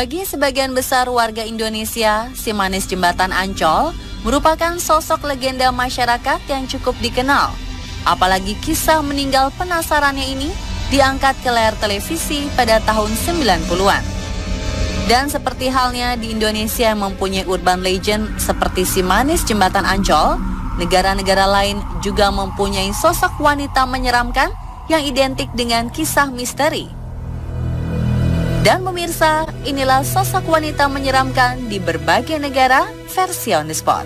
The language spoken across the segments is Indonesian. Bagi sebagian besar warga Indonesia, Si Manis Jembatan Ancol merupakan sosok legenda masyarakat yang cukup dikenal. Apalagi kisah meninggal penasarannya ini diangkat ke layar televisi pada tahun 90-an. Dan seperti halnya di Indonesia yang mempunyai urban legend seperti Si Manis Jembatan Ancol, negara-negara lain juga mempunyai sosok wanita menyeramkan yang identik dengan kisah misteri. Dan pemirsa, inilah sosok wanita menyeramkan di berbagai negara versi On The Spot.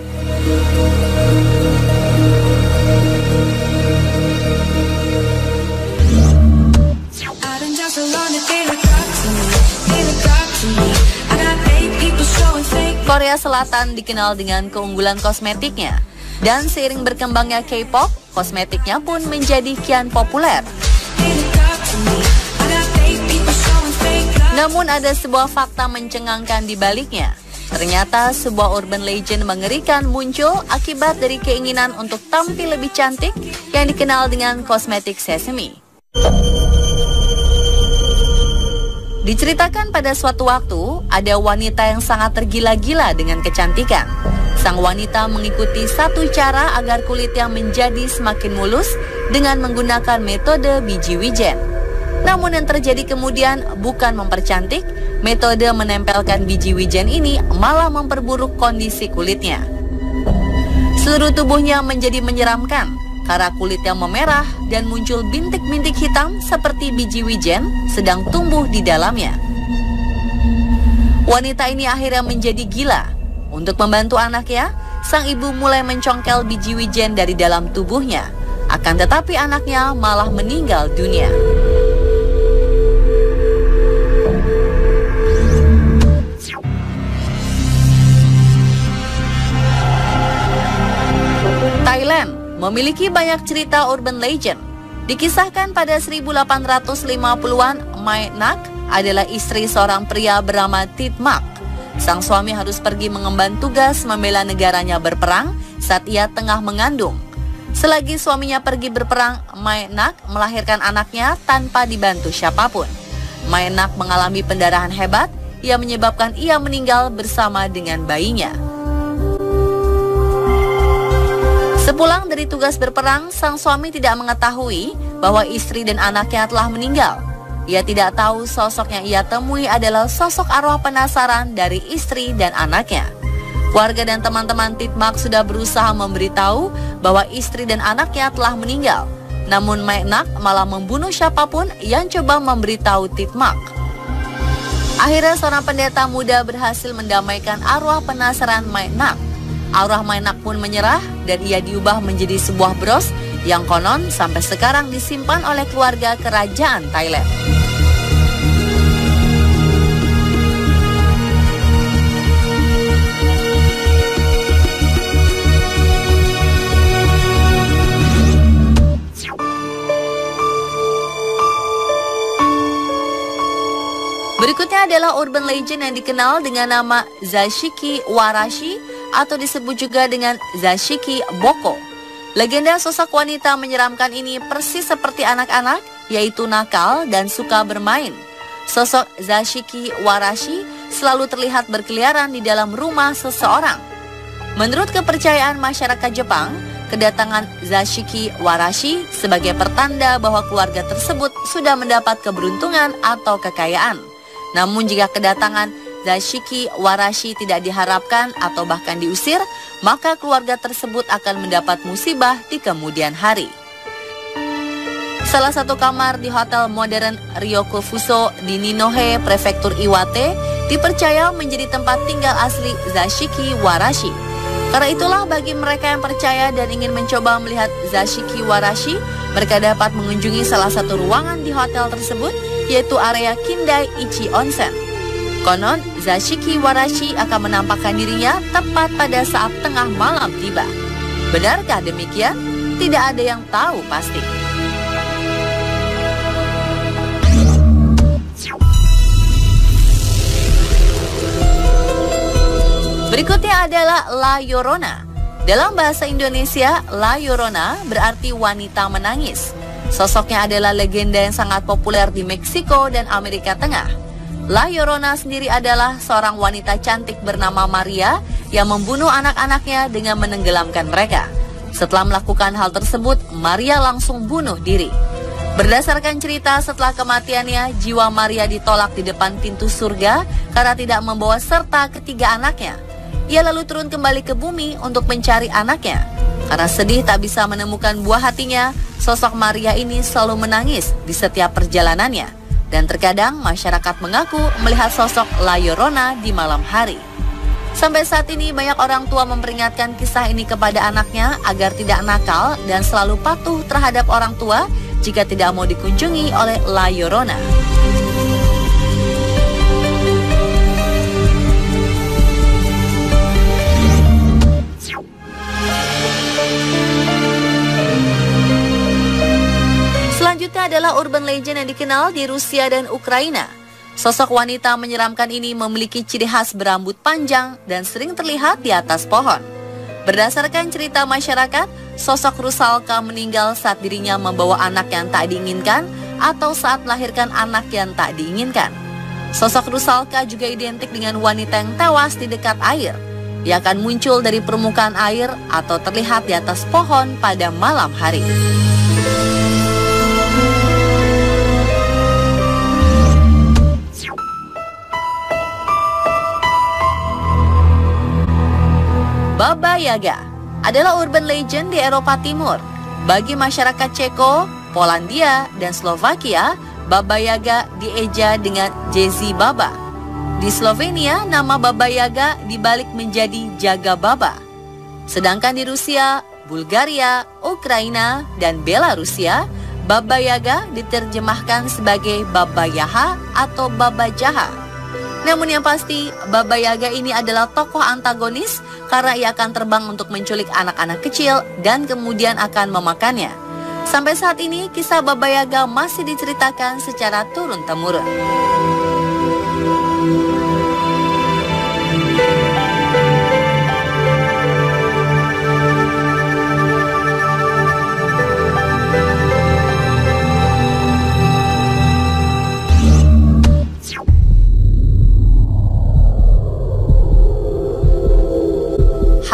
Korea Selatan dikenal dengan keunggulan kosmetiknya. Dan seiring berkembangnya K-pop, kosmetiknya pun menjadi kian populer. Namun ada sebuah fakta mencengangkan di baliknya. Ternyata sebuah urban legend mengerikan muncul akibat dari keinginan untuk tampil lebih cantik yang dikenal dengan kosmetik sesame. Diceritakan pada suatu waktu, ada wanita yang sangat tergila-gila dengan kecantikan. Sang wanita mengikuti satu cara agar kulitnya menjadi semakin mulus dengan menggunakan metode biji wijen. Namun yang terjadi kemudian bukan mempercantik, metode menempelkan biji wijen ini malah memperburuk kondisi kulitnya. Seluruh tubuhnya menjadi menyeramkan karena kulitnya memerah dan muncul bintik-bintik hitam seperti biji wijen sedang tumbuh di dalamnya. Wanita ini akhirnya menjadi gila. Untuk membantu anaknya, sang ibu mulai mencongkel biji wijen dari dalam tubuhnya. Akan tetapi anaknya malah meninggal dunia. Thailand memiliki banyak cerita urban legend. Dikisahkan pada 1850-an, Mae Nak adalah istri seorang pria bernama Tid Mak. Sang suami harus pergi mengemban tugas membela negaranya berperang saat ia tengah mengandung. Selagi suaminya pergi berperang, Mae Nak melahirkan anaknya tanpa dibantu siapapun. Mae Nak mengalami pendarahan hebat yang menyebabkan ia meninggal bersama dengan bayinya. Sepulang dari tugas berperang, sang suami tidak mengetahui bahwa istri dan anaknya telah meninggal. Ia tidak tahu sosok yang ia temui adalah sosok arwah penasaran dari istri dan anaknya. Warga dan teman-teman Tid Mak sudah berusaha memberitahu bahwa istri dan anaknya telah meninggal. Namun Mae Nak malah membunuh siapapun yang coba memberitahu Tid Mak. Akhirnya seorang pendeta muda berhasil mendamaikan arwah penasaran Mae Nak. Arwah Mae Nak pun menyerah dan ia diubah menjadi sebuah bros yang konon sampai sekarang disimpan oleh keluarga kerajaan Thailand. Berikutnya adalah urban legend yang dikenal dengan nama Zashiki Warashi atau disebut juga dengan Zashiki Boko. Legenda sosok wanita menyeramkan ini persis seperti anak-anak, yaitu nakal dan suka bermain. Sosok Zashiki Warashi selalu terlihat berkeliaran di dalam rumah seseorang. Menurut kepercayaan masyarakat Jepang, kedatangan Zashiki Warashi sebagai pertanda bahwa keluarga tersebut sudah mendapat keberuntungan atau kekayaan. Namun jika kedatangan Zashiki Warashi tidak diharapkan atau bahkan diusir, maka keluarga tersebut akan mendapat musibah di kemudian hari. Salah satu kamar di hotel modern Ryoko Fuso di Ninohe, Prefektur Iwate, dipercaya menjadi tempat tinggal asli Zashiki Warashi. Karena itulah bagi mereka yang percaya dan ingin mencoba melihat Zashiki Warashi, mereka dapat mengunjungi salah satu ruangan di hotel tersebut, yaitu area Kindai Ichi Onsen. Konon, Zashiki Warashi akan menampakkan dirinya tepat pada saat tengah malam tiba. Benarkah demikian? Tidak ada yang tahu pasti. Berikutnya adalah La Llorona. Dalam bahasa Indonesia, La Llorona berarti wanita menangis. Sosoknya adalah legenda yang sangat populer di Meksiko dan Amerika Tengah. La Llorona sendiri adalah seorang wanita cantik bernama Maria yang membunuh anak-anaknya dengan menenggelamkan mereka. Setelah melakukan hal tersebut, Maria langsung bunuh diri. Berdasarkan cerita, setelah kematiannya, jiwa Maria ditolak di depan pintu surga karena tidak membawa serta ketiga anaknya. Ia lalu turun kembali ke bumi untuk mencari anaknya. Karena sedih tak bisa menemukan buah hatinya, sosok Maria ini selalu menangis di setiap perjalanannya. Dan terkadang masyarakat mengaku melihat sosok La Llorona di malam hari. Sampai saat ini banyak orang tua memperingatkan kisah ini kepada anaknya agar tidak nakal dan selalu patuh terhadap orang tua jika tidak mau dikunjungi oleh La Llorona. Selanjutnya adalah urban legend yang dikenal di Rusia dan Ukraina. Sosok wanita menyeramkan ini memiliki ciri khas berambut panjang dan sering terlihat di atas pohon. Berdasarkan cerita masyarakat, sosok Rusalka meninggal saat dirinya membawa anak yang tak diinginkan atau saat melahirkan anak yang tak diinginkan. Sosok Rusalka juga identik dengan wanita yang tewas di dekat air. Ia akan muncul dari permukaan air atau terlihat di atas pohon pada malam hari. Babayaga adalah urban legend di Eropa Timur. Bagi masyarakat Ceko, Polandia, dan Slovakia, Babayaga dieja dengan Jezibaba. Di Slovenia, nama Babayaga dibalik menjadi Jagababa. Sedangkan di Rusia, Bulgaria, Ukraina, dan Belarusia, Babayaga diterjemahkan sebagai Babayaha atau Babajaha. Namun yang pasti, Babayaga ini adalah tokoh antagonis karena ia akan terbang untuk menculik anak-anak kecil dan kemudian akan memakannya. Sampai saat ini, kisah Babayaga masih diceritakan secara turun-temurun.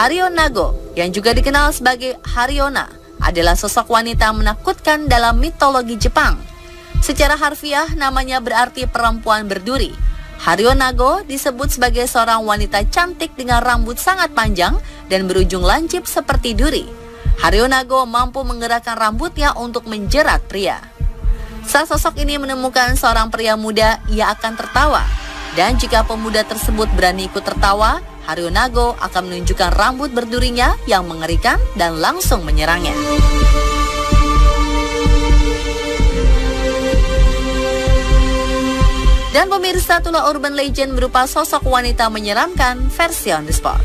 Harionago, yang juga dikenal sebagai Hariona, adalah sosok wanita menakutkan dalam mitologi Jepang. Secara harfiah, namanya berarti perempuan berduri. Harionago disebut sebagai seorang wanita cantik dengan rambut sangat panjang dan berujung lancip seperti duri. Harionago mampu menggerakkan rambutnya untuk menjerat pria. Saat sosok ini menemukan seorang pria muda, ia akan tertawa. Dan jika pemuda tersebut berani ikut tertawa, Harionago akan menunjukkan rambut berdurinya yang mengerikan dan langsung menyerangnya. Dan pemirsa, itulah urban legend berupa sosok wanita menyeramkan versi On The Spot.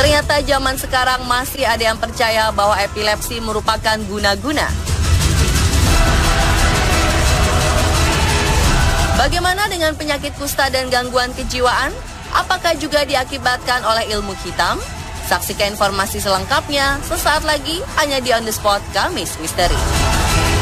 Ternyata zaman sekarang masih ada yang percaya bahwa epilepsi merupakan guna-guna. Bagaimana dengan penyakit kusta dan gangguan kejiwaan? Apakah juga diakibatkan oleh ilmu hitam? Saksikan informasi selengkapnya sesaat lagi hanya di On The Spot Kamis Misteri.